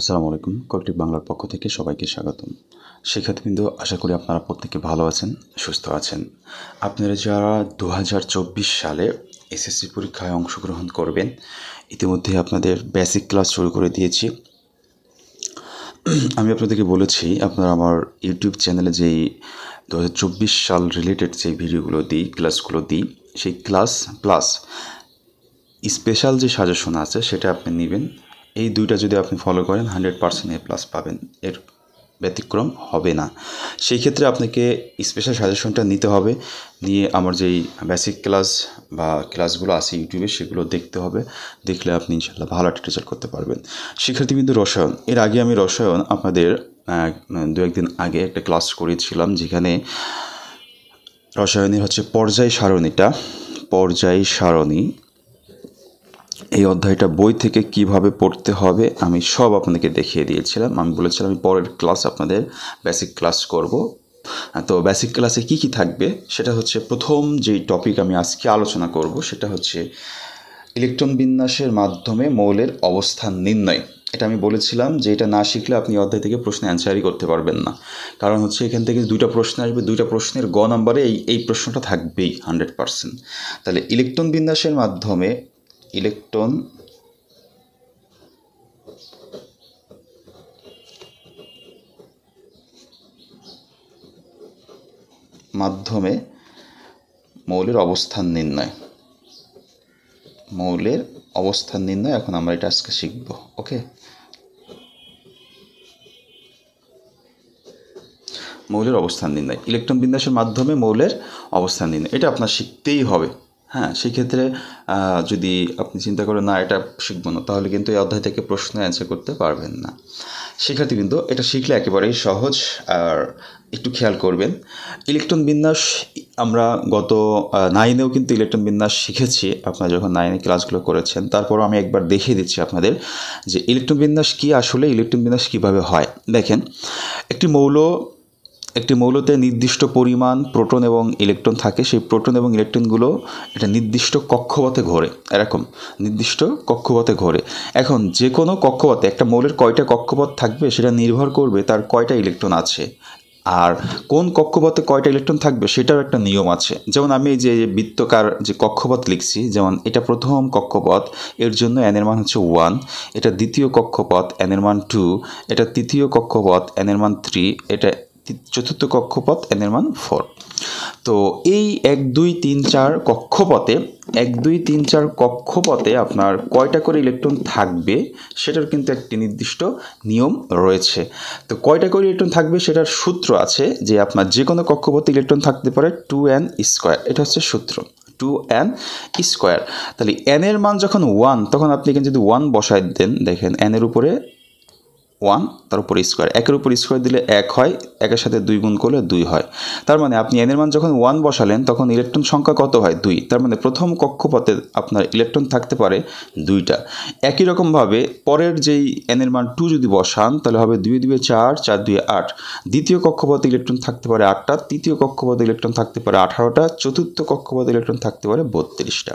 আসসালামু আলাইকুম। কয়েকটি বাংলার পক্ষ থেকে সবাইকে স্বাগতম। শিক্ষার্থীবৃন্দ, আশা করি আপনারা প্রত্যেকে ভালো আছেন, সুস্থ আছেন। আপনারা যারা 2024 সালে এসএসসি পরীক্ষায় অংশগ্রহণ করবেন, ইতিমধ্যে আপনাদের বেসিক ক্লাস শুরু করে দিয়েছি। আমি আপনাদেরকে বলেছি আপনারা আমার ইউটিউব চ্যানেলে যেই 2024 সাল রিলেটেড যে ভিডিওগুলো দিই, ক্লাসগুলো দিই, সেই ক্লাস প্লাস স্পেশাল যে সাজেশন আছে সেটা আপনি নেবেন। এই দুইটা যদি আপনি ফলো করেন 100% এ প্লাস পাবেন, এর ব্যতিক্রম হবে না। সেই ক্ষেত্রে আপনাকে স্পেশাল সাজেশনটা নিতে হবে, নিয়ে আমার যেই বেসিক ক্লাস বা ক্লাসগুলো আছে ইউটিউবে সেগুলো দেখতে হবে। দেখলে আপনি ইনশাল্লাহ ভালো একটা রেজাল্ট করতে পারবেন। শিক্ষার্থীবৃন্দ, রসায়ন, এর আগে আমি রসায়ন আপনাদের দু একদিন আগে একটা ক্লাস করেছিলাম, যেখানে রসায়নের হচ্ছে পর্যায় সারণী এই অধ্যায়টা বই থেকে কিভাবে পড়তে হবে আমি সব আপনাদেরকে দেখিয়ে দিয়েছিলাম। আমি বলেছিলাম আমি পরের ক্লাস আপনাদের বেসিক ক্লাস করব। তো বেসিক ক্লাসে কি থাকবে সেটা হচ্ছে, প্রথম যেই টপিক আমি আজকে আলোচনা করব সেটা হচ্ছে ইলেকট্রন বিন্যাসের মাধ্যমে মৌলের অবস্থান নির্ণয়। এটা আমি বলেছিলাম যে এটা না শিখলে আপনি অধ্যায় থেকে প্রশ্নে অ্যান্সারই করতে পারবেন না, কারণ হচ্ছে এখান থেকে দুইটা প্রশ্ন আসবে, দুইটা প্রশ্নের গ নাম্বারে এই প্রশ্নটা থাকবেই 100%। তাহলে ইলেকট্রন বিন্যাসের মাধ্যমে মৌলের অবস্থান নির্ণয় এখন আমরা এটা আজকে শিখব। ওকে, মৌলের অবস্থান নির্ণয়, ইলেকট্রন বিন্যাসের মাধ্যমে মৌলের অবস্থান নির্ণয়, এটা আপনার শিখতেই হবে। হ্যাঁ, সেক্ষেত্রে যদি আপনি চিন্তা করেন না এটা শিখব না, তাহলে কিন্তু এই অধ্যায় থেকে প্রশ্ন অ্যান্সার করতে পারবেন না। শিক্ষার্থী কিন্তু এটা শিখলে একেবারেই সহজ। আর একটু খেয়াল করবেন, ইলেকট্রন বিন্যাস আমরা গত 9-এও কিন্তু ইলেকট্রন বিন্যাস শিখেছি, আপনারা যখন 9-এ ক্লাসগুলো করেছেন। তারপরও আমি একবার দেখিয়ে দিচ্ছি আপনাদের যে ইলেকট্রন বিন্যাস কী, আসলে ইলেকট্রন বিন্যাস কীভাবে হয়। দেখেন, একটি মৌলতে নির্দিষ্ট পরিমাণ প্রোটন এবং ইলেকট্রন থাকে। সেই প্রোটন এবং ইলেকট্রনগুলো এটা নির্দিষ্ট কক্ষপথে ঘোরে, এরকম নির্দিষ্ট কক্ষপথে ঘোরে। এখন যে কোনো কক্ষপথে একটা মৌলের কয়টা কক্ষপথ থাকবে সেটা নির্ভর করবে তার কয়টা ইলেকট্রন আছে, আর কোন কক্ষপথে কয়টা ইলেকট্রন থাকবে সেটার একটা নিয়ম আছে। যেমন আমি যে বৃত্তাকার যে কক্ষপথ লিখছি, যেমন এটা প্রথম কক্ষপথ, এর জন্য এনের মান হচ্ছে 1, এটা দ্বিতীয় কক্ষপথ এনের মান 2, এটা তৃতীয় কক্ষপথ এনের মান 3, এটা চতুর্থ কক্ষপথ এনের মান 4। তো এই 1, 2, 3, 4 কক্ষপথে আপনার কয়টা করে ইলেকট্রন থাকবে সেটার কিন্তু একটি নির্দিষ্ট নিয়ম রয়েছে। তো কয়টা করে ইলেকট্রন থাকবে সেটার সূত্র আছে, যে আপনার যে কোনো কক্ষপথে ইলেকট্রন থাকতে পারে 2n²। এটা হচ্ছে সূত্র, 2n²। তাহলে n এর মান যখন 1, তখন আপনি এখানে যদি 1 বসায় দেন, দেখেন n এর উপরে 1, তার উপরে স্কোয়ার, একের উপর স্কোয়ার দিলে 1 হয়, একের সাথে 2 গুণ করলে 2 হয়। তার মানে আপনি n এর মান যখন 1 বসালেন তখন ইলেকট্রন সংখ্যা কত হয়, 2। তার মানে প্রথম কক্ষপথে আপনার ইলেকট্রন থাকতে পারে 2টা। একই রকমভাবে পরের যেই n এর মান 2 যদি বসান তাহলে হবে 2×2=4, 4×2=8। দ্বিতীয় কক্ষপথে ইলেকট্রন থাকতে পারে 8টা, তৃতীয় কক্ষপথে ইলেকট্রন থাকতে পারে 18টা, চতুর্থ কক্ষপথে ইলেকট্রন থাকতে পারে 32টা।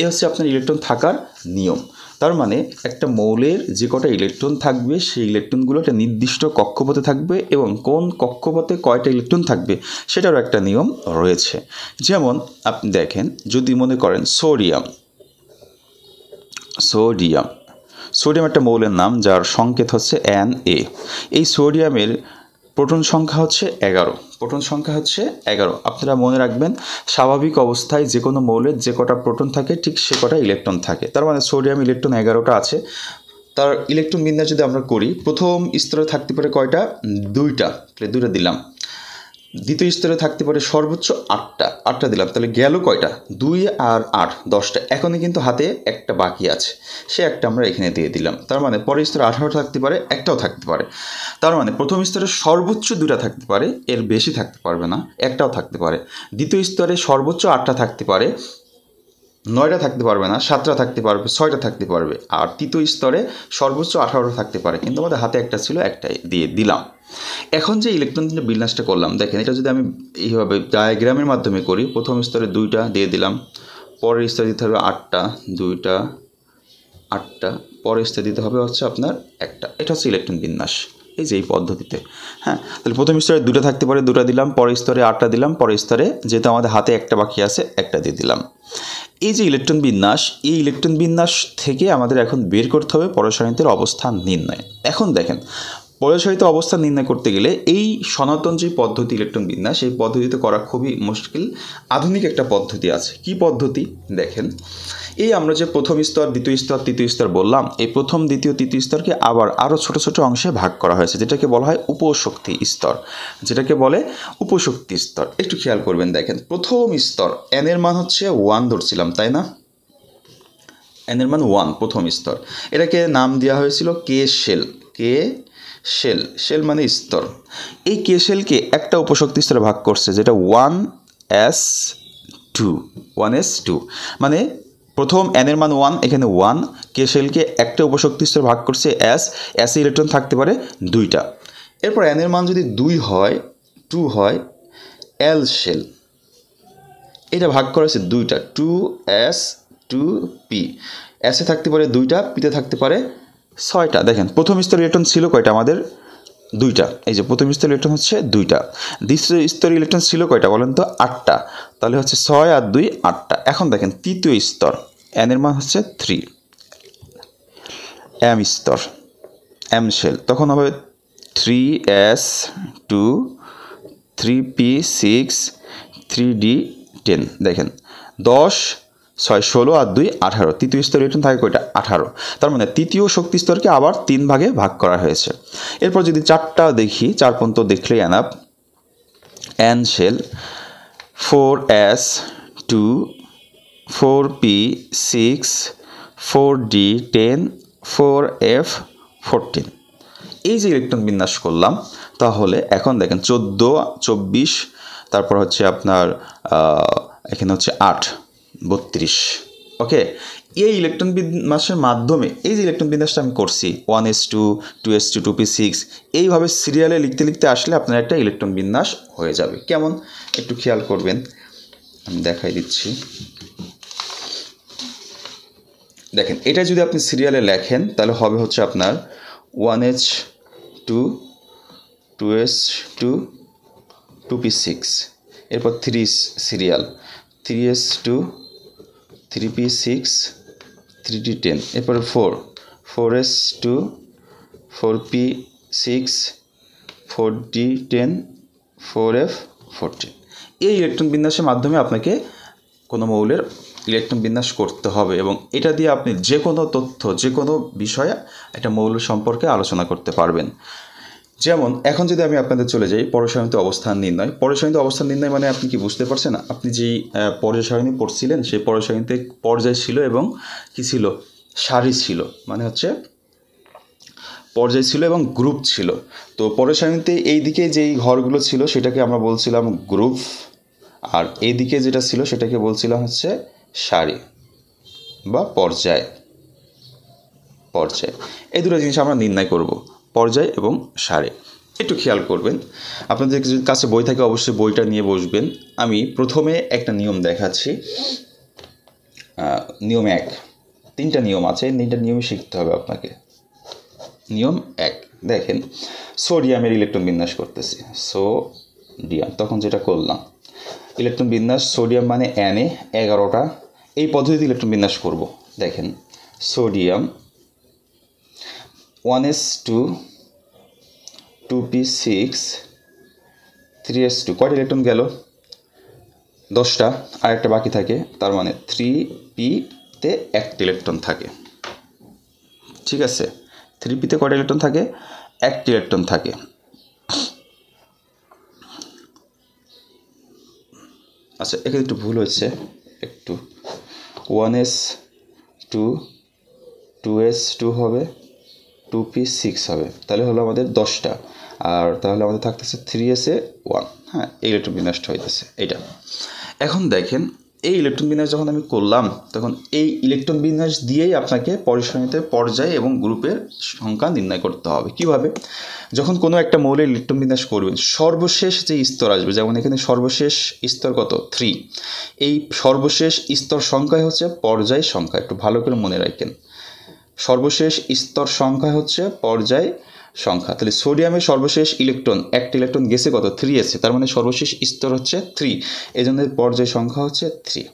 এ হচ্ছে আপনার ইলেকট্রন থাকার নিয়ম। তার মানে একটা মৌলের যে কটা ইলেকট্রন থাকবে সেই ইলেকট্রনগুলো একটা নির্দিষ্ট কক্ষপথে থাকবে, এবং কোন কক্ষপথে কয়টা ইলেকট্রন থাকবে সেটারও একটা নিয়ম রয়েছে। যেমন আপনি দেখেন, যদি মনে করেন সোডিয়াম একটা মৌলের নাম যার সংকেত হচ্ছে Na। এই সোডিয়ামের প্রোটন সংখ্যা হচ্ছে 11। আপনারা মনে রাখবেন, স্বাভাবিক অবস্থায় যে কোনো মৌলের যে কটা প্রোটন থাকে ঠিক সে কটা ইলেকট্রন থাকে। তার মানে সোডিয়াম ইলেকট্রন 11টা আছে। তার ইলেকট্রন বিন্যাস যদি আমরা করি, প্রথম স্তরে থাকতে পারে কয়টা, 2টা, তাহলে 2টা দিলাম। দ্বিতীয় স্তরে থাকতে পারে সর্বোচ্চ 8টা দিলাম, তাহলে গেল কয়টা, 2 আর 8, 10টা। এখনই কিন্তু হাতে একটা বাকি আছে, সে একটা আমরা এখানে দিয়ে দিলাম। তার মানে পরের স্তরে 18টা থাকতে পারে, একটাও থাকতে পারে। তার মানে প্রথম স্তরে সর্বোচ্চ 2টা থাকতে পারে, এর বেশি থাকতে পারবে না, একটাও থাকতে পারে। দ্বিতীয় স্তরে সর্বোচ্চ 8টা থাকতে পারে, 9টা থাকতে পারবে না, 7টা থাকতে পারবে, 6টা থাকতে পারবে। আর তৃতীয় স্তরে সর্বোচ্চ 18টা থাকতে পারে, কিন্তু আমাদের হাতে একটা ছিল, একটাই দিয়ে দিলাম। এখন যে ইলেকট্রন বিন্যাসটা করলাম, দেখেন এটা যদি আমি এইভাবে ডায়াগ্রামের মাধ্যমে করি, প্রথম স্তরে 2টা দিয়ে দিলাম, পরের স্তরে দিতে হবে 8টা, 2টা, 8টা, पर स्थित दीते हैं हच्छे आपनार एकटा एटा हच्छे इलेक्ट्रन विन्यास এই পদ্ধতিতে। হ্যাঁ তাহলে প্রথম স্তরে দুটো থাকতে পারে, দুটো দিলাম, পরের স্তরে আটটা দিলাম, পরের স্তরে যেটা আমাদের হাতে একটা বাকি আছে একটা দিয়ে দিলাম। এই যে ইলেকট্রন বিন্যাস, এই ইলেকট্রন বিন্যাস থেকে আমাদের এখন বের করতে হবে পরসারিতের অবস্থান নির্ণয়। এখন দেখেন পরসারিত অবস্থান নির্ণয় করতে গেলে এই সনাতন যে পদ্ধতি ইলেকট্রন বিন্যাস, এই পদ্ধতিতে করা খুবই মুশকিল। আধুনিক একটা পদ্ধতি আছে, কি পদ্ধতি দেখেন। এই আমরা যে প্রথম স্তর, দ্বিতীয় স্তর, তৃতীয় স্তর বললাম, এই প্রথম দ্বিতীয় তৃতীয় স্তরকে আবার আরও ছোটো ছোটো অংশে ভাগ করা হয়েছে, যেটাকে বলা হয় উপশক্তি স্তর, যেটাকে বলে উপশক্তি স্তর। একটু খেয়াল করবেন দেখেন, প্রথম স্তর n এর মান হচ্ছে 1 ধরছিলাম তাই না, n এর মান 1 প্রথম স্তর। এটাকে নাম দেওয়া হয়েছিল K shell, K shell, shell মানে স্তর। এই কে শেলকে একটা উপশক্তি স্তরে ভাগ করছে, যেটা 1s2, 1s2 মানে প্রথম n এর মান 1, এখানে 1, কে শেলকে একটা উপশক্তি স্তরে ভাগ করছে s, s এ ইলেকট্রন থাকতে পারে দুইটা। এরপর n এর মান যদি 2 হয়, 2 হয় l শেল, এটা ভাগ করেছে দুইটা, 2s2p, s এ থাকতে পারে দুইটা, p তে থাকতে পারে 6টা। দেখেন প্রথম স্তরে ইলেকট্রন ছিল কয়টা আমাদের, দুইটা। এই যে প্রথম স্তরে ইলেকট্রন হচ্ছে দুইটা, দ্বিতীয় স্তরে ইলেকট্রন ছিল কয়টা বলেন তো, 8টা। তাহলে হচ্ছে 6 আর 2 8টা। এখন দেখেন তৃতীয় স্তর, n এর মান হচ্ছে 3, m স্তর, m শেল, তখন হবে 3s2, 3p6, 3d10। দেখেন 10 6 16 আর 2 18, তৃতীয় স্তরে ইলেকট্রন থাকে কয়টা, 18। তার মানে তৃতীয় শক্তি স্তরকে আবার 3 ভাগে ভাগ করা হয়েছে। এরপর যদি 4টা দেখি, 4 পর্যন্ত দেখলে enough, n shell, 4s2, 4p6, 4d10, 4f14, এই যে ইলেকট্রন বিন্যাস করলাম। তাহলে এখন দেখেন 14 24, তারপর হচ্ছে আপনার এখানে হচ্ছে 8 32। ওকে এই ইলেকট্রন বিন্যাসের মাধ্যমে এই যে ইলেকট্রন বিন্যাসটা আমি করছি 1s2, 2s2, 2p6, এইভাবে সিরিয়ালে লিখতে লিখতে আসলে আপনার একটা ইলেকট্রন বিন্যাস হয়ে যাবে। কেমন একটু খেয়াল করবেন, আমি দেখাই দিচ্ছি। দেখেন এটা যদি আপনি সিরিয়ালে লেখেন তাহলে হবে হচ্ছে আপনার 1h2, 2s2, 2p6, এরপর 3 সিরিয়াল, 3s2, 3p6, 3d10, এরপরে 4 4s2, 4p6, 4d10, 4f14। এই ইলেকট্রন বিন্যাসের মাধ্যমে আপনাকে কোনো মৌলের ইলেকট্রন বিন্যাস করতে হবে, এবং এটা দিয়ে আপনি যে কোনো তথ্য, যে কোনো বিষয়ে একটা মৌল সম্পর্কে আলোচনা করতে পারবেন। যেমন এখন যদি আমি আপনাদের চলে যাই পরসারিত অবস্থান নির্ণয়, পরসারিত অবস্থান নির্ণয় মানে আপনি কি বুঝতে পারছেন, আপনি যেই পর্যায়সারণী পড়ছিলেন সেই পর্যায়সারণীতে পর্যায় ছিল এবং কি ছিল, সারি ছিল, মানে হচ্ছে পর্যায় ছিল এবং গ্রুপ ছিল। তো পর্যায়সারণীতে এই দিকে যেই ঘরগুলো ছিল সেটাকে আমরা বলছিলাম গ্রুপ, আর এই দিকে যেটা ছিল সেটাকে বলছিলাম হচ্ছে সারি বা পর্যায়। পর্যায় এই দুটো জিনিস আমরা নির্ণয় করব, পর্যায় এবং সারি। একটু খেয়াল করবেন, আপনাদের কাছে বই থাকে অবশ্যই বইটা নিয়ে বসবেন। আমি প্রথমে একটা নিয়ম দেখাচ্ছি, নিয়ম 1, 3টা নিয়ম আছে, 3টা নিয়মই শিখতে হবে আপনাকে। নিয়ম 1 দেখেন, সোডিয়ামের ইলেকট্রন বিন্যাস করতেছি, সোডিয়াম, তখন যেটা করলাম ইলেকট্রন বিন্যাস, সোডিয়াম মানে n এ 11টা, এই পদ্ধতিতে ইলেকট্রন বিন্যাস করব। দেখেন সোডিয়াম 1s2, 2p6, 3s2, কয়টা ইলেকট্রন গেল, 10টা, আর একটা বাকি থাকে, তার মানে 3p তে একটা ইলেকট্রন থাকে। ঠিক আছে, 3p তে কয়টা ইলেকট্রন থাকে, একটা ইলেকট্রন থাকে। আচ্ছা এখানে একটু ভুল হচ্ছে, একটু 1s2, 2s2 হবে, 2p6 হবে, তাহলে হলো আমাদের 10টা, আর তাহলে আমাদের থাকতেছে 3s1। হ্যাঁ এই ইলেকট্রন বিন্যাসটা হইতেছে এটা। এখন দেখেন এই ইলেকট্রন বিন্যাস যখন আমি করলাম, তখন এই ইলেকট্রন বিন্যাস দিয়েই আপনাকে পরিসংখ্যাতে পর্যায় এবং গ্রুপের সংখ্যা নির্ণয় করতে হবে। কিভাবে, যখন কোনো একটা মৌলের ইলেকট্রন বিন্যাস করবেন, সর্বশেষ যে স্তর আসবে, যেমন এখানে সর্বশেষ স্তর কত, 3, এই সর্বশেষ স্তর সংখ্যাই হচ্ছে পর্যায় সংখ্যা। একটু ভালো করে মনে রাখেন, সর্বশেষ স্তর সংখ্যা হচ্ছে পর্যায় সংখ্যা। তাহলে সোডিয়ামের সর্বশেষ ইলেকট্রন, একটা ইলেকট্রন গেছে কত? 3 এসে, তার মানে সর্বশেষ স্তর হচ্ছে 3, এজন্য পর্যায় সংখ্যা হচ্ছে 3।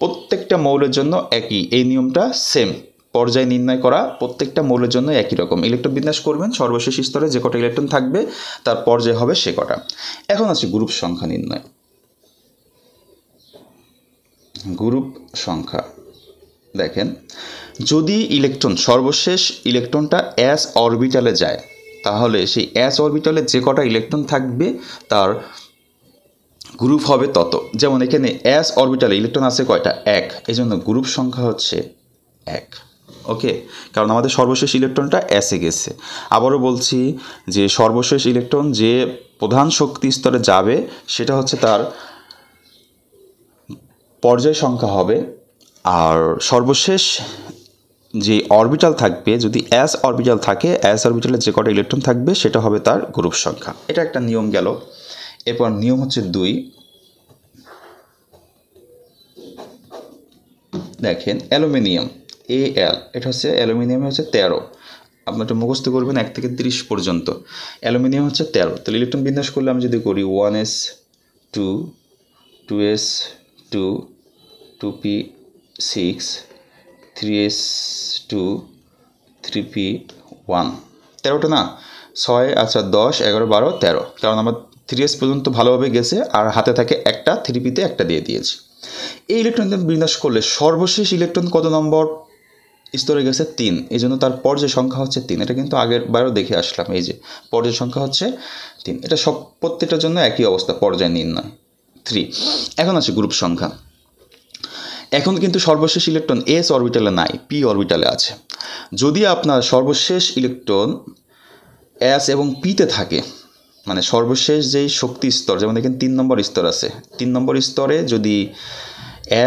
প্রত্যেকটা মৌলের জন্য একই এই নিয়মটা সেম, পর্যায় নির্ণয় করা প্রত্যেকটা মৌলের জন্য একই রকম। ইলেকট্রন বিন্যাস করবেন, সর্বশেষ স্তরে যে কটা ইলেকট্রন থাকবে তার পর্যায় হবে সে কটা। এখন আছে গ্রুপ সংখ্যা নির্ণয়। গ্রুপ সংখ্যা দেখেন, যদি ইলেকট্রন সর্বশেষ ইলেকট্রনটা s অরবিটালে যায়, তাহলে সেই s অরবিটালে যে কটা ইলেকট্রন থাকবে তার গ্রুপ হবে তত। যেমন এখানে s অরবিটালে ইলেকট্রন আছে কয়টা? 1, এজন্য গ্রুপ সংখ্যা হচ্ছে 1। ওকে, কারণ আমাদের সর্বশেষ ইলেকট্রনটা s এ গেছে। আবারও বলছি যে সর্বশেষ ইলেকট্রন যে প্রধান শক্তি স্তরে যাবে সেটা হচ্ছে তার পর্যায় সংখ্যা হবে, আর সর্বশেষ যে অরবিটাল থাকবে, যদি s অরবিটাল থাকে, s অরবিটালে যে কটা ইলেকট্রন থাকবে সেটা হবে তার গ্রুপ সংখ্যা। এটা একটা নিয়ম গেল। এরপর নিয়ম হচ্ছে 2। দেখেন অ্যালুমিনিয়াম, Al, এটা হচ্ছে অ্যালুমিনিয়ামে হচ্ছে 13। আপনার একটু মুখস্থ করবেন 1 থেকে 30 পর্যন্ত। অ্যালুমিনিয়াম হচ্ছে 13। তাহলে ইলেকট্রন বিন্যাস করলে আমি যদি করি 1s 2 2s 2 2p 6 3s 2 3p 1, 13টা না, 6 আচ্ছা 10 11 12 13, কারণ আমার 3s পর্যন্ত ভালোভাবে গেছে আর হাতে থাকে একটা, 3pতে একটা দিয়ে দিয়েছি। এই ইলেকট্রন বিন্যাস করলে সর্বশেষ ইলেকট্রন কত নম্বর স্তরে গেছে? 3, এই জন্য তার পর্যায় সংখ্যা হচ্ছে 3। এটা কিন্তু আগের বারও দেখে আসলাম, এই যে পর্যায় সংখ্যা হচ্ছে 3। এটা সব প্রত্যেকটার জন্য একই অবস্থা, পর্যায় নির্ণয় 3। এখন আছে গ্রুপ সংখ্যা। এখন কিন্তু সর্বশেষ ইলেকট্রন s অরবিটালে নাই, p অরবিটালে আছে। যদি আপনার সর্বশেষ ইলেকট্রন s এবং p তে থাকে, মানে সর্বশেষ যেই শক্তি স্তর, যেমন দেখেন 3 নম্বর স্তর আছে, 3 নম্বর স্তরে যদি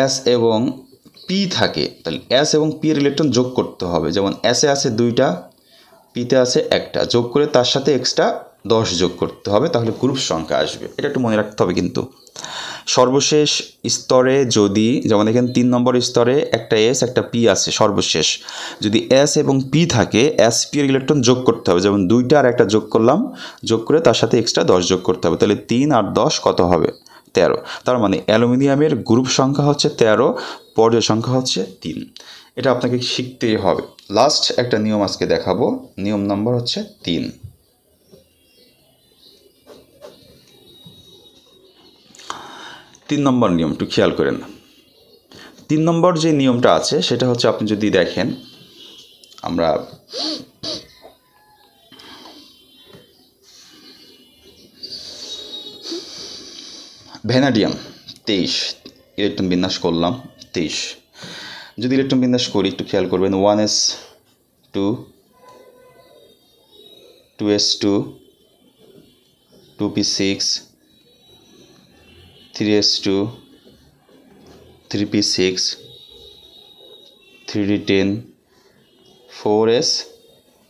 s এবং p থাকে, তাহলে s এবং p এর ইলেকট্রন যোগ করতে হবে। যেমন s এ আছে 2টা, p তে আছে 1টা, যোগ করে তার সাথে এক্সট্রা 10 যোগ করতে হবে, তাহলে গ্রুপ সংখ্যা আসবে। এটা একটু মনে রাখতে হবে কিন্তু। সর্বশেষ স্তরে যদি, যেমন এখানে 3 নম্বর স্তরে একটা s একটা p আছে, সর্বশেষ যদি s এবং p থাকে, s p এর ইলেকট্রন যোগ করতে হবে। যেমন 2টা আর 1টা যোগ করলাম, যোগ করে তার সাথে এক্সট্রা 10 যোগ করতে হবে, তাহলে 3 আর 10 কত হবে? 13। তার মানে অ্যালুমিনিয়ামের গ্রুপ সংখ্যা হচ্ছে 13, পর্যায় সংখ্যা হচ্ছে 3। এটা আপনাকে শিখতেই হবে। লাস্ট একটা নিয়ম আজকে দেখাবো, নিয়ম নম্বর হচ্ছে 3। নম্বর নিয়ম একটু খেয়াল করেন। 3 নম্বর যে নিয়মটা আছে সেটা হচ্ছে, আপনি যদি দেখেন আমরা ভ্যানাডিয়াম 23 ইলেকট্রন বিন্যাস করলাম 23। যদি ইলেকট্রন বিন্যাস করি একটু খেয়াল করবেন, 1s 2 2s 2 2p6 3s 2 3p6 3d10 4s 4s, আচ্ছা 3d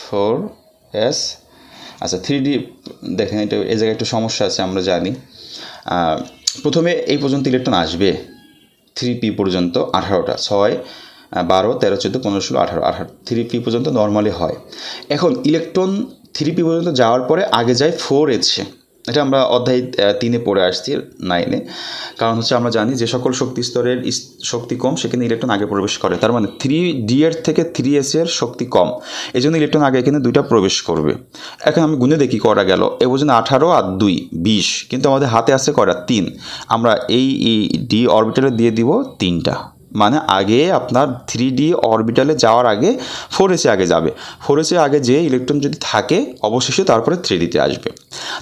দেখেন, এটা এই জায়গায় একটু সমস্যা আছে, আমরা জানি প্রথমে এই পর্যন্ত ইলেকট্রন আসবে 3p পর্যন্ত 18টা, 6 12 13 14 15 16 18 18, 3p পর্যন্ত নর্মালি হয়। এখন ইলেকট্রন 3p পর্যন্ত যাওয়ার পরে আগে যায় 4s, এটা আমরা অধ্যায় 3-এ পড়ে আসছি, 9-এ। কারণ হচ্ছে আমরা জানি যে সকল শক্তি স্তরের শক্তি কম সেখানে ইলেকট্রন আগে প্রবেশ করে, তার মানে 3d এর থেকে 3s এর শক্তি কম, এই জন্য ইলেকট্রন আগে এখানে 2টা প্রবেশ করবে। এখন আমি গুণে দেখি করা গেল, এ পর্যন্ত 18 আর 2 20, কিন্তু আমাদের হাতে আছে করা 3, আমরা এই d অরবিটালে দিয়ে দিব 3টা, মানে আগে আপনার 3d অরবিটালে যাওয়ার আগে 4s আগে যাবে। 4s আগে যে ইলেকট্রন যদি থাকে অবশেষে তারপরে 3d-তে আসবে।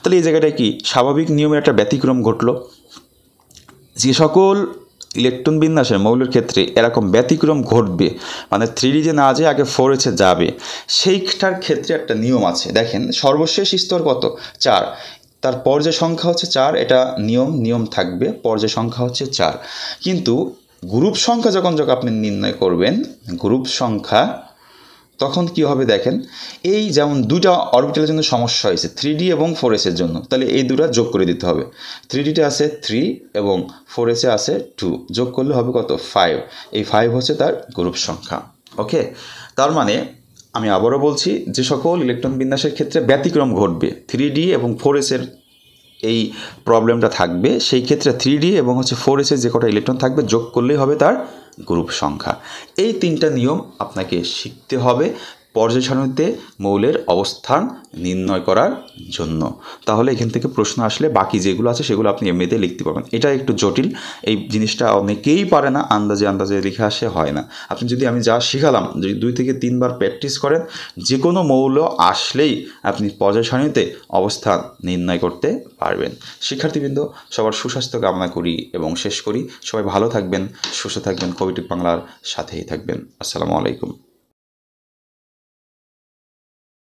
তাহলে এই জায়গাটা কি স্বাভাবিক নিয়মের একটা ব্যতিক্রম ঘটলো? যে সকল ইলেকট্রন বিন্যাসের মৌলের ক্ষেত্রে এরকম ব্যতিক্রম ঘটবে, মানে 3d-তে না যেয়ে আগে 4s-এ যাবে, সেইটার ক্ষেত্রে একটা নিয়ম আছে। দেখেন সর্বশেষ স্তর কত? 4, তার পর্যায় সংখ্যা হচ্ছে 4। এটা নিয়ম থাকবে, পর্যায় সংখ্যা হচ্ছে 4। কিন্তু গ্রুপ সংখ্যা যখন আপনি নির্ণয় করবেন, গ্রুপ সংখ্যা তখন কি হবে দেখেন এই যেমন দুটো অরবিটালের জন্য সমস্যা হয়েছে 3d এবং 4s এর জন্য তাহলে এই দুটো যোগ করে দিতে হবে 3d তে আছে 3 এবং 4s এ আছে 2 যোগ করলে হবে কত 5 এই 5 হচ্ছে তার গ্রুপ সংখ্যা ওকে তার মানে আমি আবারো বলছি যে সকল ইলেকট্রন বিন্যাসের ক্ষেত্রে ব্যতিক্রম ঘটবে 3d এবং 4s এর এই প্রবলেমটা থাকবে সেই ক্ষেত্রে 3d এবং হচ্ছে 4s এর যে কটা ইলেকট্রন থাকবে যোগ করলেই হবে তার গ্রুপ সংখ্যা এই তিনটা নিয়ম আপনাকে শিখতে হবে পর্যায় সারণীতে মৌলের অবস্থান নির্ণয় করার জন্য তাহলে এখান থেকে প্রশ্ন আসলে বাকি যেগুলো আছে সেগুলো আপনি এমনিতে লিখতে পারবেন এটা একটু জটিল এই জিনিসটা অনেকেই পারে না আন্দাজে লিখে আসে হয় না আপনি যদি আমি যা শেখালাম যদি 2 থেকে 3 বার প্র্যাকটিস করেন যে কোনো মৌল আসলেই আপনি পর্যায় সারণীতে অবস্থান নির্ণয় করতে পারবেন শিক্ষার্থীবৃন্দ সবার সুস্বাস্থ্য কামনা করি এবং শেষ করি সবাই ভালো থাকবেন সুস্থ থাকবেন কবিটি বাংলার সাথেই থাকবেন আসসালামু আলাইকুম